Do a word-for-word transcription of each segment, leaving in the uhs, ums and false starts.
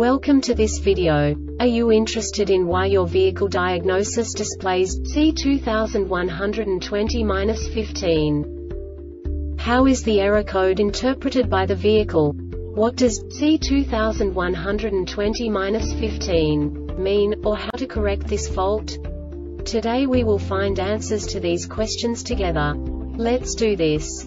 Welcome to this video. Are you interested in why your vehicle diagnosis displays C two one two zero dash fifteen? How is the error code interpreted by the vehicle? What does C two one two zero dash fifteen mean, or how to correct this fault? Today we will find answers to these questions together. Let's do this.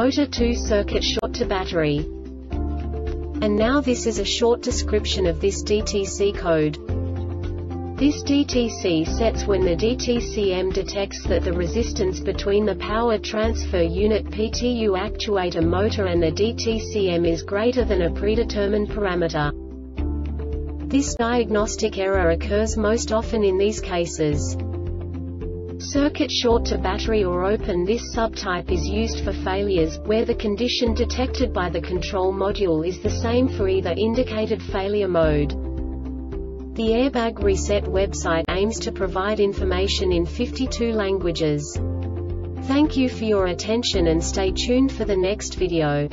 motor two circuit short to battery. And now this is a short description of this D T C code. This D T C sets when the D T C M detects that the resistance between the power transfer unit P T U actuator motor and the D T C M is greater than a predetermined parameter. This diagnostic error occurs most often in these cases. Circuit short to battery or open. This subtype is used for failures, where the condition detected by the control module is the same for either indicated failure mode. The Airbag Reset website aims to provide information in fifty-two languages. Thank you for your attention and stay tuned for the next video.